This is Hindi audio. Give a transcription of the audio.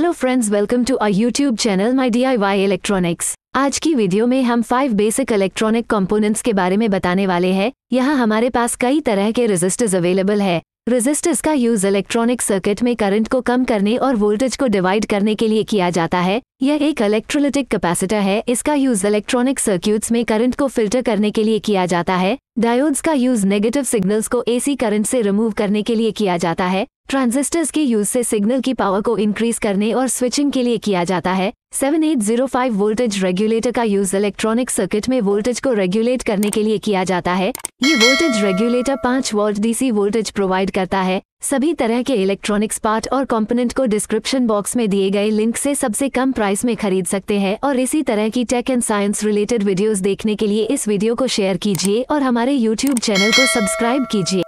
Hello friends, welcome to our YouTube channel my DIY electronics. आज की वीडियो में हम 5 बेसिक इलेक्ट्रॉनिक कंपोनेंट्स के बारे में बताने वाले हैं। यहाँ हमारे पास कई तरह के रेजिस्टर्स अवेलेबल है। रेजिस्टर्स का यूज इलेक्ट्रॉनिक सर्किट में करंट को कम करने और वोल्टेज को डिवाइड करने के लिए किया जाता है। यह एक इलेक्ट्रोलिटिक कैपेसिटर है। इसका यूज इलेक्ट्रॉनिक सर्किट्स में करंट को फिल्टर करने के लिए किया जाता है। डायोड्स का यूज नेगेटिव सिग्नल्स को एसी करंट से रिमूव करने के लिए किया जाता है। ट्रांजिस्टर्स के यूज से सिग्नल की पावर को इंक्रीज करने और स्विचिंग के लिए किया जाता है। 7805 वोल्टेज रेगुलेटर का यूज इलेक्ट्रॉनिक सर्किट में वोल्टेज को रेगुलेट करने के लिए किया जाता है। ये voltage regulator 5 volt DC voltage provide करता है। सभी तरह के इलेक्ट्रॉनिक्स पार्ट और कंपोनेंट को डिस्क्रिप्शन बॉक्स में दिए गए लिंक से सबसे कम प्राइस में खरीद सकते हैं। और इसी तरह की tech and science related videos देखने के लिए इस वीडियो को शेयर कीजिए और हमारे यूट्यूब चैनल को सब्सक्राइब कीजिए।